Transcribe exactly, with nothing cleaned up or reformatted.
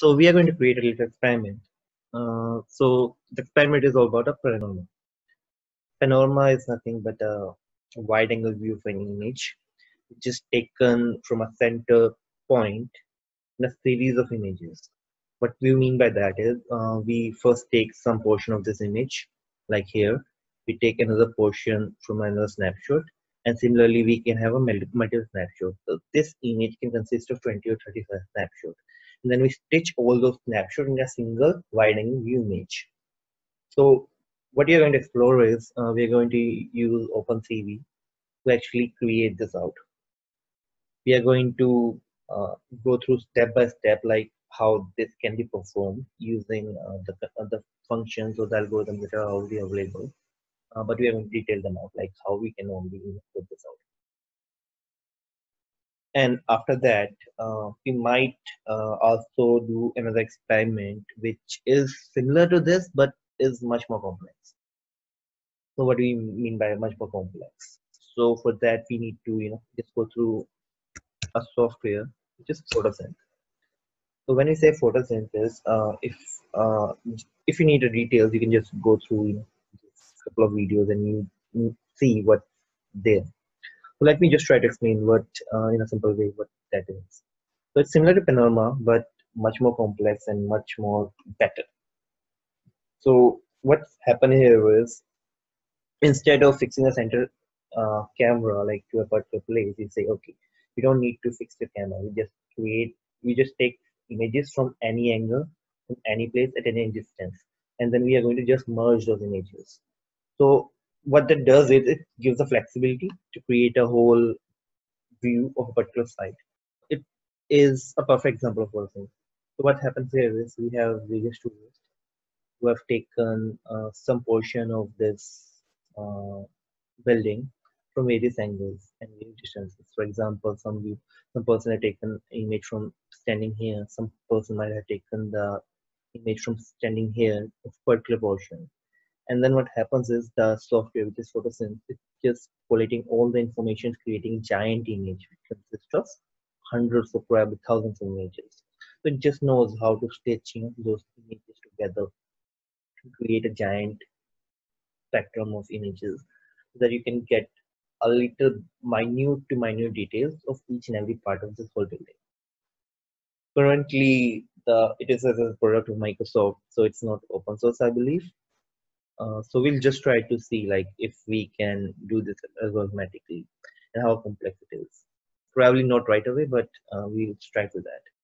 So we are going to create a little experiment. Uh, so the experiment is all about a panorama. Panorama is nothing but a wide angle view of an image, just taken from a center point in a series of images. What we mean by that is uh, we first take some portion of this image, like here. We take another portion from another snapshot, and similarly we can have a multiple snapshot. So this image can consist of twenty or thirty snapshots. And then we stitch all those snapshots in a single wide-angle view image. So what we are going to explore is uh, we are going to use open C V to actually create this out. We are going to uh, go through step by step, like how this can be performed using uh, the uh, the functions or the algorithms that are already available. Uh, but we are going to detail them out, like how we can only put this out. And after that, uh, we might uh, also do another experiment, which is similar to this, but is much more complex. So what do we mean by much more complex? So for that, we need to, you know, just go through a software, which is Photosynth. So when we say Photosynth, uh, if, uh, if you need the details, you can just go through, you know, couple of videos and you see what's there. So let me just try to explain what uh, in a simple way what that is. So it's similar to Panorama but much more complex and much more better. So what's happened here is, instead of fixing a center uh, camera like to a particular place, you say okay, you don't need to fix the camera. You just create, you just take images from any angle, from any place at any distance, and then we are going to just merge those images. So what that does is it gives the flexibility to create a whole view of a particular site. It is a perfect example of Photosynth. So what happens here is we have various students who have taken uh, some portion of this uh, building from various angles and various distances. For example, some some person had taken an image from standing here. Some person might have taken the image from standing here of a particular portion. And then what happens is the software, which is Photosynth, it's just collating all the information, creating giant image, which consists of hundreds of probably thousands of images. So it just knows how to stitch, you know, those images together to create a giant spectrum of images, so that you can get a little minute to minute details of each and every part of this whole building. Currently, the it is as a product of Microsoft, so it's not open source, I believe. Uh, so we'll just try to see like if we can do this algorithmically and how complex it is. Probably not right away, but uh, we'll try for that.